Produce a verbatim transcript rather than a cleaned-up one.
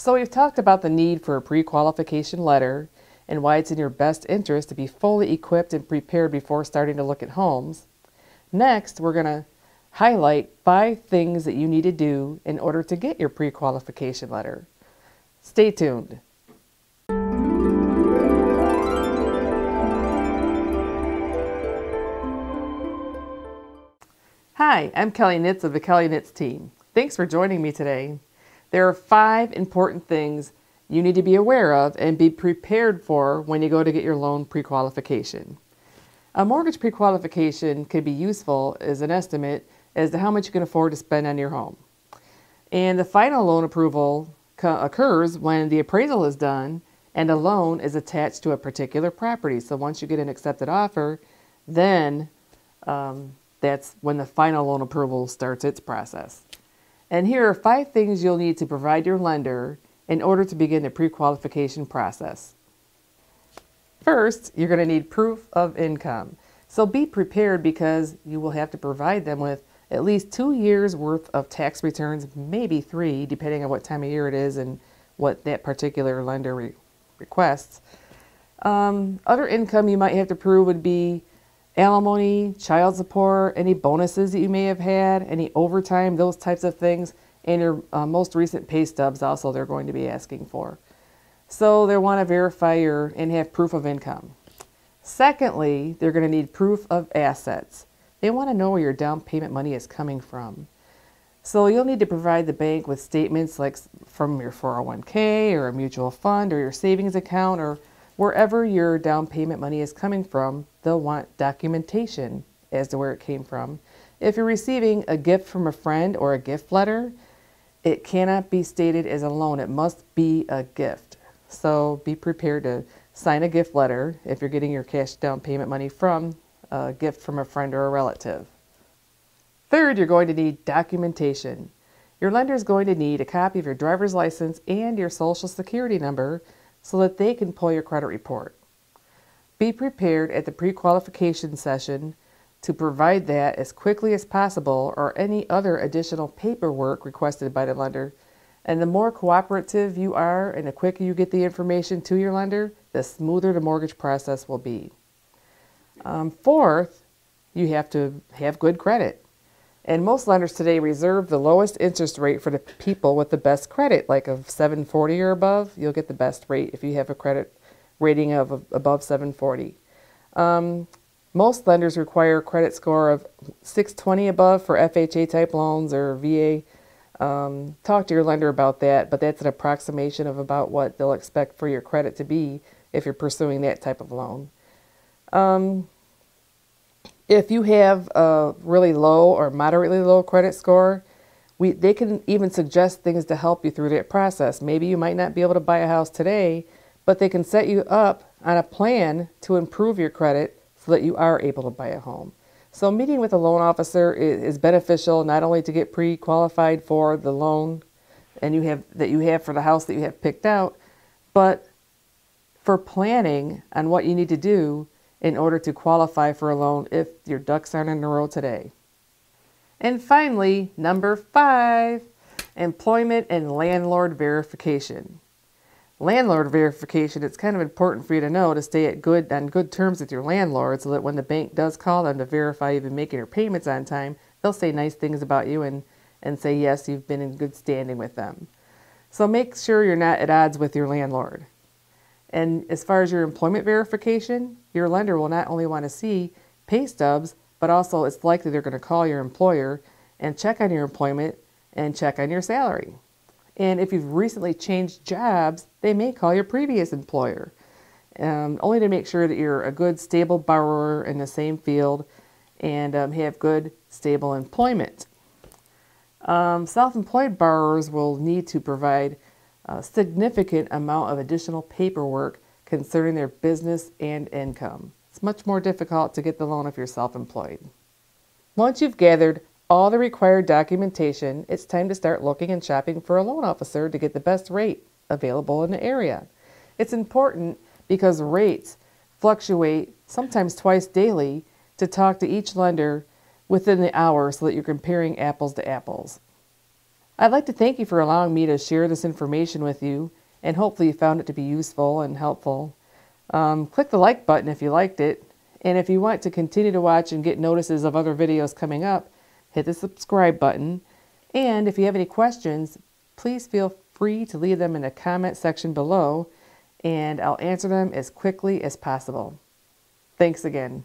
So we've talked about the need for a pre-qualification letter and why it's in your best interest to be fully equipped and prepared before starting to look at homes. Next, we're going to highlight five things that you need to do in order to get your pre-qualification letter. Stay tuned. Hi, I'm Kelley Knitz of the Kelley Knitz Team. Thanks for joining me today. There are five important things you need to be aware of and be prepared for when you go to get your loan pre-qualification. A mortgage pre-qualification can be useful as an estimate as to how much you can afford to spend on your home. And the final loan approval occurs when the appraisal is done and a loan is attached to a particular property. So once you get an accepted offer, then um, that's when the final loan approval starts its process. And here are five things you'll need to provide your lender in order to begin the pre-qualification process. First, you're going to need proof of income. So be prepared because you will have to provide them with at least two years worth of tax returns, maybe three, depending on what time of year it is and what that particular lender re- requests. Um, other income you might have to prove would be alimony, child support, any bonuses that you may have had, any overtime, those types of things, and your uh, most recent pay stubs also they're going to be asking for. So they want to verify your and have proof of income. Secondly, they're going to need proof of assets. They want to know where your down payment money is coming from. So you'll need to provide the bank with statements like from your four oh one K or a mutual fund or your savings account or wherever your down payment money is coming from, they'll want documentation as to where it came from. If you're receiving a gift from a friend or a gift letter, it cannot be stated as a loan. It must be a gift. So be prepared to sign a gift letter if you're getting your cash down payment money from a gift from a friend or a relative. Third, you're going to need documentation. Your lender is going to need a copy of your driver's license and your social security number so that they can pull your credit report. Be prepared at the pre-qualification session to provide that as quickly as possible or any other additional paperwork requested by the lender. And the more cooperative you are and the quicker you get the information to your lender, the smoother the mortgage process will be. Um, fourth, you have to have good credit. And most lenders today reserve the lowest interest rate for the people with the best credit, like a seven forty or above. You'll get the best rate if you have a credit rating of above seven forty. Um, most lenders require a credit score of six twenty above for F H A type loans or V A. Um, talk to your lender about that, but that's an approximation of about what they'll expect for your credit to be if you're pursuing that type of loan. Um, If you have a really low or moderately low credit score, we, they can even suggest things to help you through that process. Maybe you might not be able to buy a house today, but they can set you up on a plan to improve your credit so that you are able to buy a home. So meeting with a loan officer is, is beneficial not only to get pre-qualified for the loan and you have, that you have for the house that you have picked out, but for planning on what you need to do in order to qualify for a loan if your ducks aren't in a row today. And finally, number five, employment and landlord verification. Landlord verification, it's kind of important for you to know to stay at good, on good terms with your landlord so that when the bank does call them to verify you've been making your payments on time, they'll say nice things about you and, and say, yes, you've been in good standing with them. So make sure you're not at odds with your landlord. And as far as your employment verification, your lender will not only want to see pay stubs, but also it's likely they're going to call your employer and check on your employment and check on your salary. And if you've recently changed jobs, they may call your previous employer, um, only to make sure that you're a good, stable borrower in the same field and um, have good, stable employment. Um, self-employed borrowers will need to provide a significant amount of additional paperwork concerning their business and income. It's much more difficult to get the loan if you're self-employed. Once you've gathered all the required documentation, it's time to start looking and shopping for a loan officer to get the best rate available in the area. It's important because rates fluctuate sometimes twice daily to talk to each lender within the hour so that you're comparing apples to apples. I'd like to thank you for allowing me to share this information with you, and hopefully you found it to be useful and helpful. Um, click the like button if you liked it, and if you want to continue to watch and get notices of other videos coming up, hit the subscribe button. And if you have any questions, please feel free to leave them in the comment section below, and I'll answer them as quickly as possible. Thanks again.